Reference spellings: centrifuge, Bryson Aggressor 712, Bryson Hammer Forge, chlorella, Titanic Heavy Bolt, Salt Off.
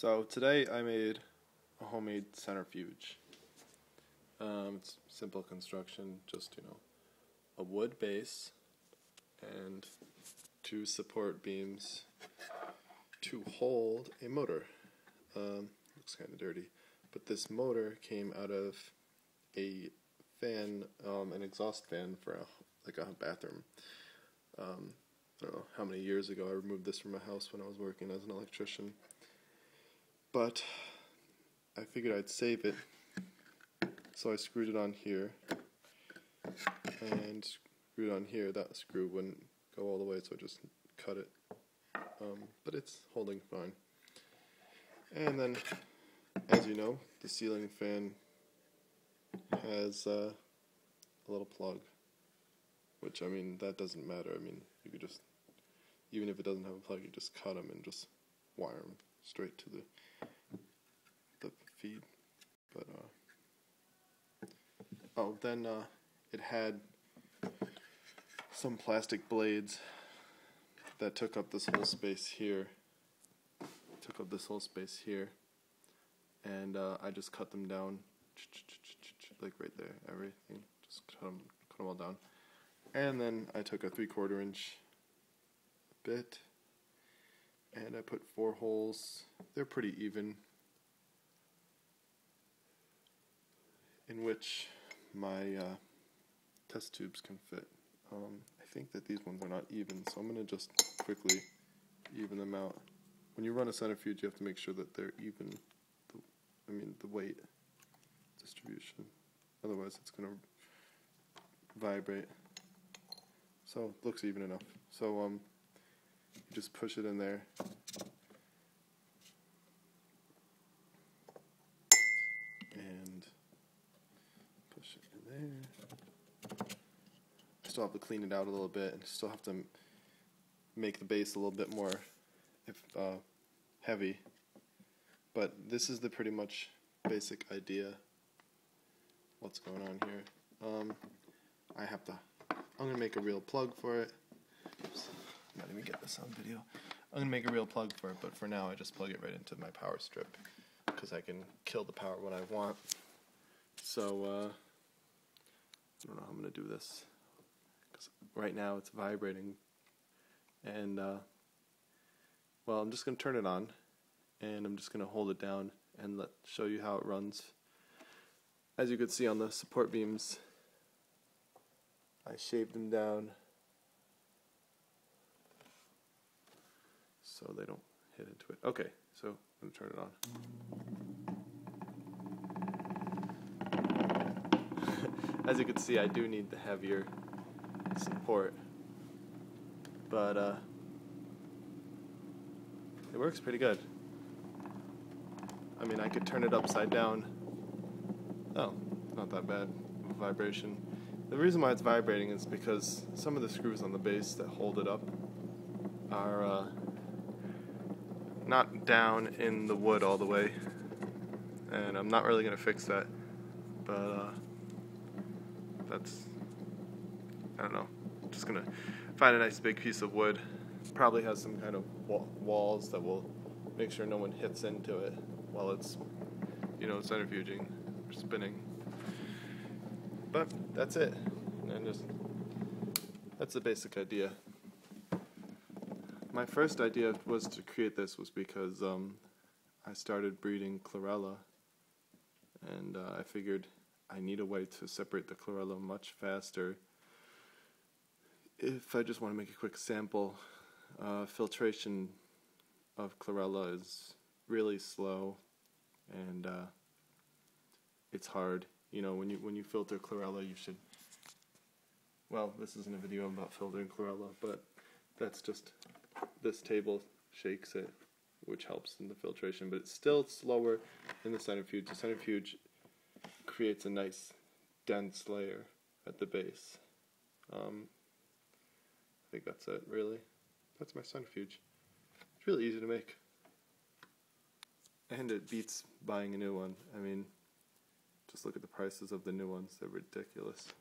So today I made a homemade centrifuge. It's simple construction, just a wood base and two support beams to hold a motor. Looks kind of dirty, but this motor came out of a fan, an exhaust fan for a bathroom. I don't know how many years ago I removed this from my house when I was working as an electrician, but I figured I'd save it, so I screwed it on here and screwed on here. That screw wouldn't go all the way, so I just cut it, but it's holding fine. And then, as you know, the ceiling fan has a little plug, which, I mean, that doesn't matter. I mean, you could just, even if it doesn't have a plug, you just cut them and just wire them straight to the feed. But then it had some plastic blades that took up this whole space here. And I just cut them down, like right there. Everything, just cut them all down. And then I took a 3/4 inch bit and I put 4 holes. They're pretty even, in which my test tubes can fit. I think that these ones are not even, so I'm going to just quickly even them out. When you run a centrifuge, you have to make sure that they're even, the weight distribution. Otherwise, it's going to vibrate. So it looks even enough. So you just push it in there, and push it in there. I still have to clean it out a little bit, and still have to make the base a little bit more heavy. But this is the pretty much basic idea. What's going on here? I'm going to make a real plug for it. Oops, I'm not even get this on video. I'm going to make a real plug for it, but for now I just plug it right into my power strip, because I can kill the power when I want. So, I don't know how I'm going to do this, because right now it's vibrating. And, well, I'm just going to turn it on, and I'm just going to hold it down and show you how it runs. As you can see on the support beams, I shaved them down so they don't hit into it. Okay, so I'm going to turn it on. As you can see, I do need the heavier support, but it works pretty good. I mean, I could turn it upside down. Oh, not that bad of a vibration. The reason why it's vibrating is because some of the screws on the base that hold it up are not down in the wood all the way, and I'm not really going to fix that, but I don't know, I'm just going to find a nice big piece of wood, probably has some kind of walls that will make sure no one hits into it while it's, centrifuging or spinning. But that's it, and that's the basic idea. My first idea was to create this was because I started breeding chlorella, and I figured I need a way to separate the chlorella much faster if I just want to make a quick sample. Filtration of chlorella is really slow, and it's hard. When you filter chlorella, you should, well, this isn't a video about filtering chlorella, but that's just, this table shakes it, which helps in the filtration, but it's still slower in the centrifuge. The centrifuge creates a nice dense layer at the base. I think that's it, really. That's my centrifuge. It's really easy to make, and it beats buying a new one. I mean, just look at the prices of the new ones, they're ridiculous.